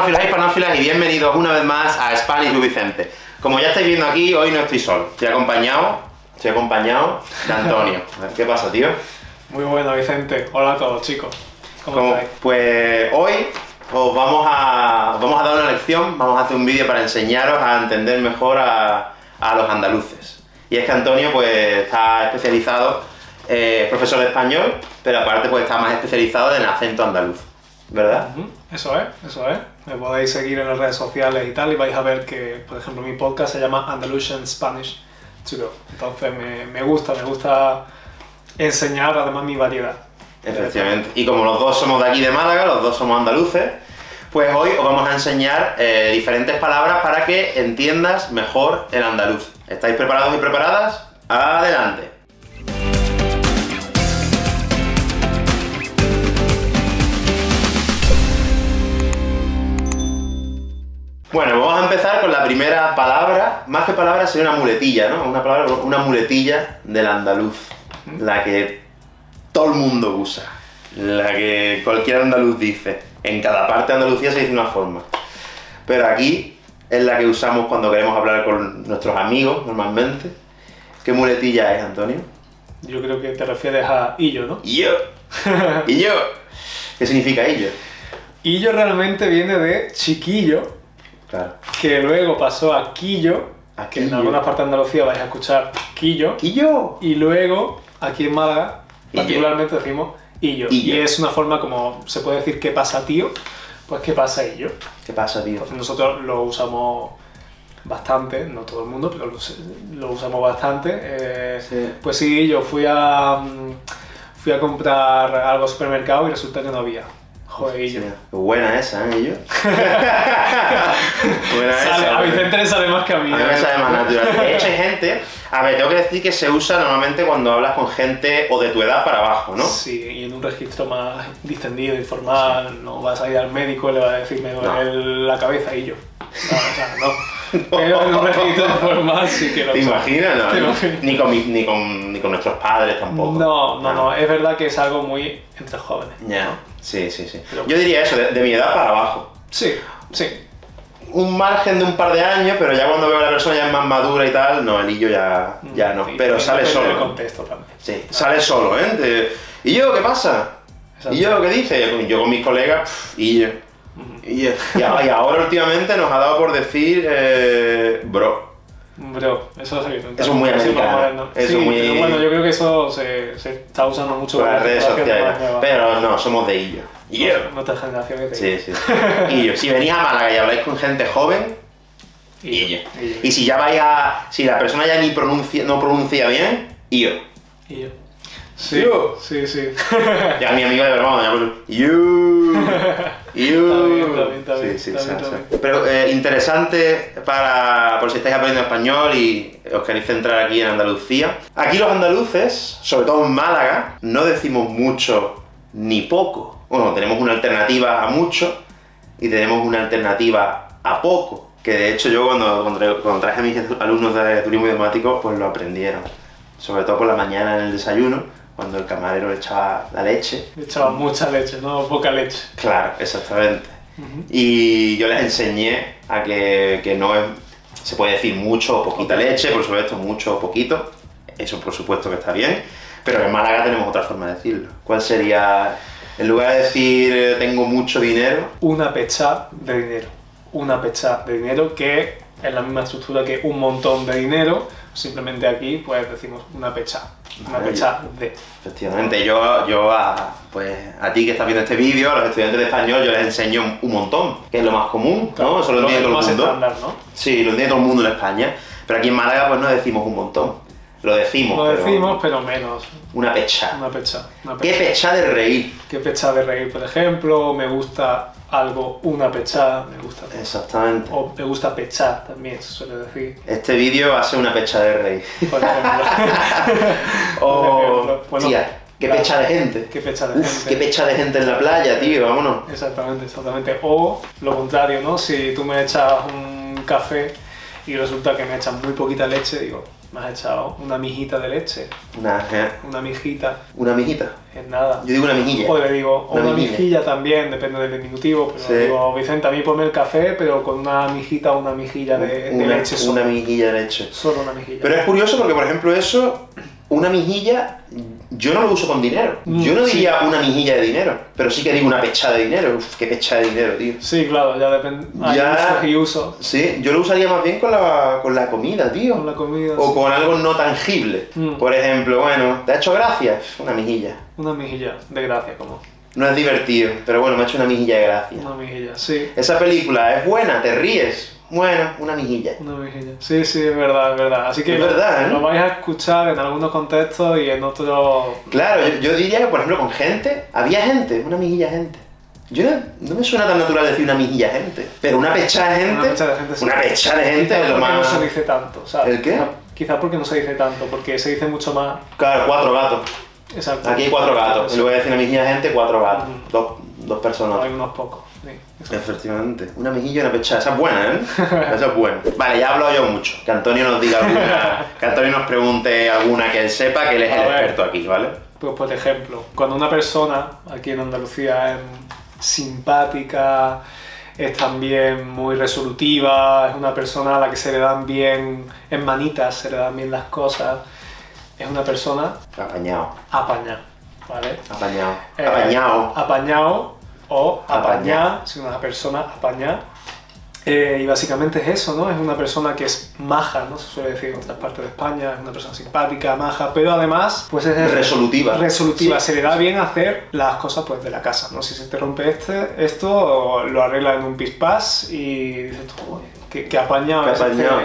Panófilas y panófilas, y bienvenidos una vez más a Spanish with Vicente. Como ya estáis viendo aquí, hoy no estoy solo. Estoy acompañado de Antonio. ¿Qué pasa, tío? Muy bueno, Vicente. Hola a todos, chicos. ¿Cómo estáis? Pues hoy os vamos a dar una lección, vamos a hacer un vídeo para enseñaros a entender mejor a los andaluces. Y es que Antonio pues está especializado, profesor de español, pero aparte pues está más especializado en acento andaluz, ¿verdad? Eso es, eso es. Me podéis seguir en las redes sociales y tal, y vais a ver que, por ejemplo, mi podcast se llama Andalusian Spanish to Go. Entonces me gusta enseñar además mi variedad. Efectivamente. Y como los dos somos de aquí de Málaga, los dos somos andaluces, pues hoy os vamos a enseñar diferentes palabras para que entiendas mejor el andaluz. ¿Estáis preparados y preparadas? ¡Adelante! Bueno, vamos a empezar con la primera palabra. Más que palabra, sería una muletilla, ¿no? Una muletilla del andaluz. La que todo el mundo usa. La que cualquier andaluz dice. En cada parte de Andalucía se dice una forma. Pero aquí es la que usamos cuando queremos hablar con nuestros amigos, normalmente. ¿Qué muletilla es, Antonio? Yo creo que te refieres a illo, ¿no? ¡Illo! ¡Illo! ¿Qué significa illo? Illo realmente viene de chiquillo. Claro. Que luego pasó a Quillo, que en algunas partes de Andalucía vais a escuchar Quillo. ¡Quillo! Y luego, aquí en Málaga, particularmente decimos Illo. Y es una forma como se puede decir ¿qué pasa, tío? Pues ¿qué pasa, Illo? ¿Qué pasa, tío? Entonces nosotros lo usamos bastante, no todo el mundo, pero lo usamos bastante. Sí. Pues sí, yo fui a comprar algo al supermercado y resulta que no había. Joder, Illo. Sí, buena esa, ¿eh, Illo? Buena esa. A Vicente le sale más que a mí. A mí me sale más natural. De hecho, hay gente... A ver, tengo que decir que se usa normalmente cuando hablas con gente o de tu edad para abajo, ¿no? Sí, y en un registro más distendido, informal, sí. No vas a ir al médico y le vas a decir, me duele la cabeza, Illo. No, o sea, no. Pero en un registro formal sí que lo usa. ¿Te imaginas? No, ni con nuestros padres tampoco. No, es verdad que es algo muy entre jóvenes. Ya, ¿no? Sí. Pero yo diría eso, de mi edad para abajo. Sí. Un margen de un par de años, pero ya cuando veo a la persona ya es más madura y tal, no, el Illo ya no. Pero sale solo. El contexto también. Sí, sale solo, ¿eh? ¿Y yo qué pasa? ¿Y yo qué dice? Yo con mis colegas, Illo. Y ahora últimamente nos ha dado por decir, bro. Bro, eso es muy americano. Eso es muy... Bueno, yo creo que eso se está usando mucho por las redes sociales. Pero no, somos de Illo. Nuestras generaciones de Illo. Sí. Illo. Si venís a Málaga y habláis con gente joven, Illo. Y si ya vais a... Si la persona ya no pronuncia bien, Illo. Illo. Sí. Ya mi amigo de verdad, Está bien. Pero interesante por si estáis aprendiendo español y os queréis centrar aquí en Andalucía. Aquí los andaluces, sobre todo en Málaga, no decimos mucho ni poco. Bueno, tenemos una alternativa a mucho y tenemos una alternativa a poco. Que de hecho yo cuando traje a mis alumnos de turismo idiomático, pues lo aprendieron. Sobre todo por la mañana en el desayuno, cuando el camarero le echaba la leche. Le echaba mucha leche, no poca leche. Claro, exactamente. Y yo les enseñé a que no es, se puede decir mucho o poquita leche, por supuesto, mucho o poquito. Eso por supuesto que está bien, pero en Málaga tenemos otra forma de decirlo. ¿Cuál sería, en lugar de decir tengo mucho dinero? Una pechá de dinero. Una pechá de dinero, que es la misma estructura que un montón de dinero, simplemente aquí pues decimos una pechá. Una pecha de. Efectivamente, yo a ti que estás viendo este vídeo, a los estudiantes de español, yo les enseño un montón, que es lo más común, claro, ¿no? Eso lo entiende todo el mundo. Estándar, ¿no? Sí, lo entiende todo el mundo en España. Pero aquí en Málaga pues no decimos un montón. Lo decimos, pero menos. Una pecha. Una pecha. ¿Qué pecha de reír? ¿Qué pecha de reír? Por ejemplo, me gusta algo, una pecha, me gusta. Exactamente. O me gusta pechar también, se suele decir. Este vídeo va a ser una pecha de reír. Por ejemplo. O... Bueno, tía, qué pecha de gente. Qué pecha de gente. Qué pecha de gente en la playa, tío, vámonos. Exactamente. O lo contrario, ¿no? Si tú me echas un café y resulta que me echas muy poquita leche, digo... Me has echado una mijita de leche. Una mijita. ¿Una mijita? Es nada. Yo digo una mijilla. O le digo una mijilla también, depende del diminutivo. Pero sí. Digo, Vicente, a mí ponme el café, pero con una mijita o una mijilla de leche solo. Una mijilla de leche. Solo una mijilla. Pero es curioso porque, por ejemplo, eso, una mijilla, yo no lo uso con dinero. Yo no diría una mijilla de dinero, pero sí que digo una pechada de dinero. Uf, qué pechada de dinero, tío. Sí, claro, ya depende. Hay usos y usos. Sí, yo lo usaría más bien con la comida, tío. Con la comida. O sí, con algo no tangible. Por ejemplo, bueno, ¿te ha hecho gracia? Una mijilla. Una mijilla de gracia, como. No es divertido, pero bueno, me ha hecho una mijilla de gracia. Una mijilla, sí. Esa película es buena, te ríes. Bueno, una mijilla. Una mijilla. Sí, sí, es verdad, es verdad. Así que es verdad, ¿eh? Lo vais a escuchar en algunos contextos y en otros... Claro, yo diría que, por ejemplo, con gente, había gente, una mijilla gente. Yo no me suena tan natural decir una mijilla gente, pero una pechada de gente... Una pechada de gente, sí. Una pechada de gente es lo más... no se dice tanto, ¿sabes? ¿El qué? Quizás porque no se dice tanto, porque se dice mucho más... Claro, cuatro gatos. Exacto. Aquí hay cuatro gatos. Y luego voy a decir una mijilla gente, cuatro gatos. Dos personas. No, hay unos pocos. Sí, efectivamente. Una mejilla y una pechada. Esa es buena, ¿eh? Esa es buena. Vale, ya he hablado yo mucho. Que Antonio nos diga alguna. Que Antonio nos pregunte alguna que él sepa, que él es el experto aquí, ¿vale? Pues, por ejemplo, cuando una persona aquí en Andalucía es simpática, es también muy resolutiva, es una persona a la que se le dan bien en manitas, se le dan bien las cosas, es una persona... Apañado. Apañado, ¿vale? Apañado. Apañado. Apañado. O apañar, si una persona apañar. Y básicamente es eso, ¿no? Es una persona que es maja, ¿no? Se suele decir en otras partes de España, es una persona simpática, maja, pero además, pues es... Resolutiva. Resolutiva, sí, se le da bien hacer las cosas, pues, de la casa, ¿no? Si se te rompe esto lo arregla en un pispás y dices tú, oye, que apañado. Que apañado.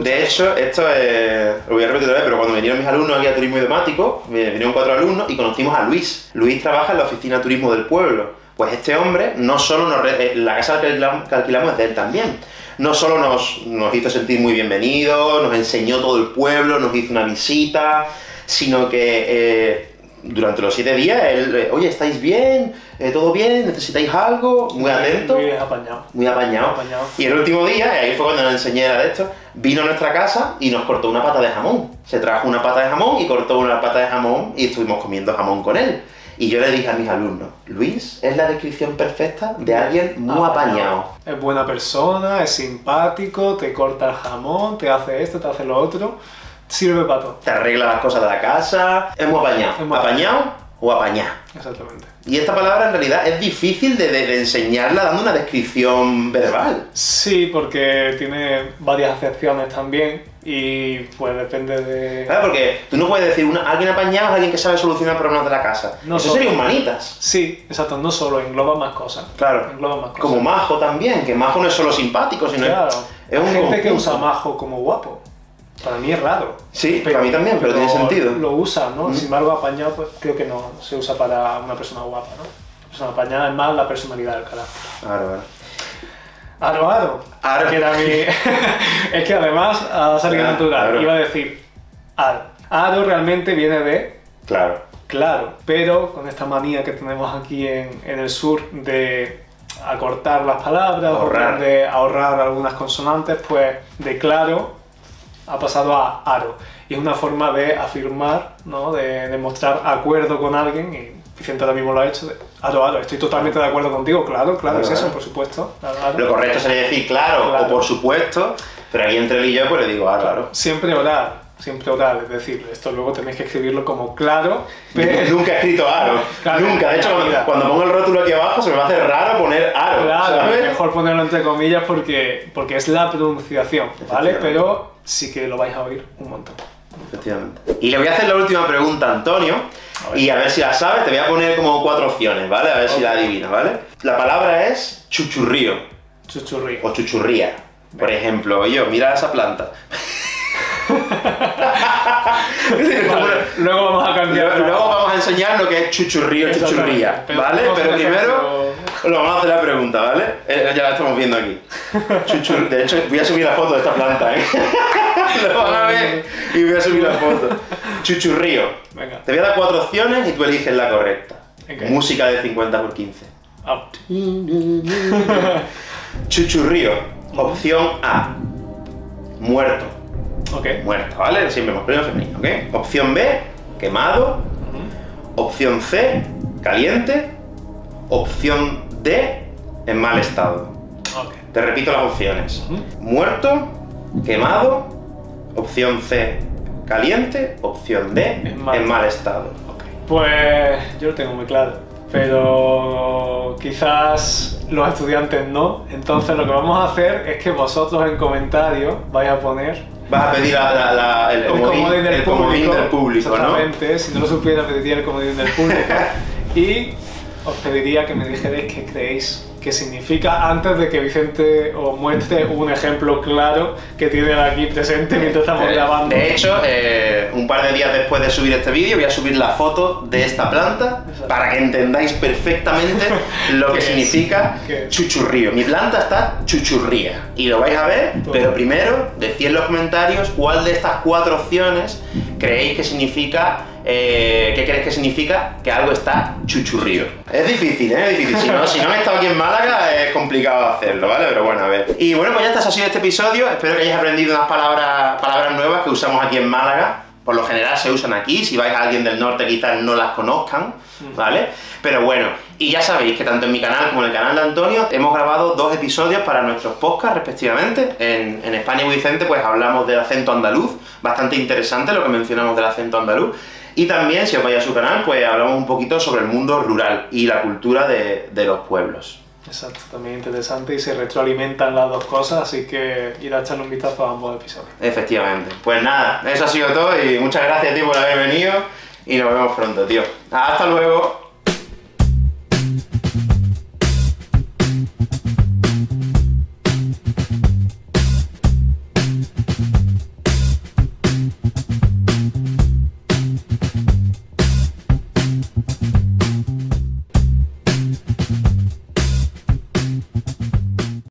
De hecho, esto lo voy a repetir otra vez, pero cuando vinieron mis alumnos aquí a Turismo Idiomático, vinieron 4 alumnos y conocimos a Luis. Luis trabaja en la Oficina Turismo del Pueblo. Pues este hombre, no solo la casa que alquilamos es de él también, no solo nos hizo sentir muy bienvenidos, nos enseñó todo el pueblo, nos hizo una visita, sino que durante los 7 días él, oye, ¿estáis bien? ¿Todo bien? ¿Necesitáis algo? Muy atento. Muy apañado. Muy apañado. Y el último día, ahí fue cuando nos enseñé de esto, vino a nuestra casa y nos cortó una pata de jamón. Se trajo una pata de jamón y cortó una pata de jamón y estuvimos comiendo jamón con él. Y yo le dije a mis alumnos, Luis es la descripción perfecta de alguien muy apañado. Es buena persona, es simpático, te corta el jamón, te hace esto, te hace lo otro, sirve para todo. Te arregla las cosas de la casa, es muy apañado. Es muy apañado o apañar. Exactamente. Y esta palabra en realidad es difícil de enseñarla dando una descripción verbal. Sí, porque tiene varias acepciones también. Y pues depende de... Claro, porque tú no puedes decir alguien apañado es alguien que sabe solucionar problemas de la casa. No, eso sería un manitas. Sí, exacto, no solo, engloba más cosas. Claro, engloba más cosas. Como majo también, que majo no es solo simpático, sino claro, es un... Hay gente que usa majo como guapo. Para mí es raro. Sí, para mí también, pero tiene sentido. Lo usa, ¿no? Sin embargo, apañado pues creo que no se usa para una persona guapa, ¿no? La persona apañada es más la personalidad del carácter. Claro, claro. Aro, aro. Aro. Que era mi... Es que además ha salido natural. Aro. Iba a decir aro. Aro realmente viene de... Claro. Claro. Pero con esta manía que tenemos aquí en el sur de acortar las palabras, de ahorrar algunas consonantes, pues de claro ha pasado a aro. Y es una forma de afirmar, ¿no? De mostrar acuerdo con alguien y... Vicente ahora mismo lo ha hecho, aro, estoy totalmente de acuerdo contigo, claro, es eso, por supuesto. Aro. Lo correcto sería decir claro o por supuesto, pero aquí entre él y yo pues le digo aro. Siempre oral, es decir, esto luego tenéis que escribirlo como claro, pero... Nunca he escrito aro, claro, nunca, de hecho cuando pongo el rótulo aquí abajo se me va a hacer raro poner aro, claro, ¿sabes? Mejor ponerlo entre comillas porque es la pronunciación, ¿vale? Pero sí que lo vais a oír un montón. Efectivamente. Y le voy a hacer la última pregunta a Antonio, y a ver si la sabes, te voy a poner como 4 opciones, ¿vale? A ver si la adivinas, ¿vale? La palabra es chuchurrío. Chuchurrío. O chuchurría. Bien. Por ejemplo, mira esa planta. Luego vamos a cambiar. Luego vamos a enseñar lo que es chuchurrío, chuchurría, ¿vale? Pero primero lo vamos a hacer la pregunta, ¿vale? Ya la estamos viendo aquí. De hecho, voy a subir la foto de esta planta, ¿eh? Lo van a ver y voy a subir la foto. Chuchurrío. Venga. Te voy a dar 4 opciones y tú eliges la correcta. Okay. Música de 50×15. Chuchurrío. Opción A. Muerto. Okay. Muerto, ¿vale? Siempre masculino o femenino, ¿ok? Opción B, quemado. Opción C, caliente. Opción D, en mal estado. Okay. Te repito las opciones. Muerto, quemado. Opción C, caliente. Opción D, en mal estado. Okay. Pues yo lo tengo muy claro, pero quizás los estudiantes no. Entonces lo que vamos a hacer es que vosotros en comentarios vais a poner... Vas a pedir el comodín del público, exactamente, ¿no? Si no lo supiera, pediría el comodín del público. Y os pediría que me dijerais qué creéis que significa antes de que Vicente os muestre un ejemplo claro que tiene aquí presente mientras estamos grabando. De hecho, un par de días después de subir este vídeo voy a subir la foto de esta planta para que entendáis perfectamente lo que significa chuchurrío. Mi planta está chuchurría y lo vais a ver, pero primero decid en los comentarios cuál de estas cuatro opciones creéis que significa... ¿qué crees que significa que algo está chuchurrío? Es difícil, ¿eh? Es difícil. Si no he estado aquí en Málaga es complicado hacerlo, ¿vale? Pero bueno, a ver. Y bueno, pues ya está, eso ha sido este episodio. Espero que hayáis aprendido unas palabras nuevas que usamos aquí en Málaga. Por lo general se usan aquí. Si vais a alguien del norte quizás no las conozcan, ¿vale? Pero bueno, y ya sabéis que tanto en mi canal como en el canal de Antonio hemos grabado dos episodios para nuestros podcasts respectivamente. En Spanish with Vicente pues hablamos del acento andaluz. Bastante interesante lo que mencionamos del acento andaluz. Y también, si os vais a su canal, pues hablamos un poquito sobre el mundo rural y la cultura de los pueblos. Exacto, también interesante y se retroalimentan las dos cosas, así que ir a echarle un vistazo a ambos episodios. Efectivamente. Pues nada, eso ha sido todo y muchas gracias, tío, por haber venido y nos vemos pronto, tío. ¡Hasta luego!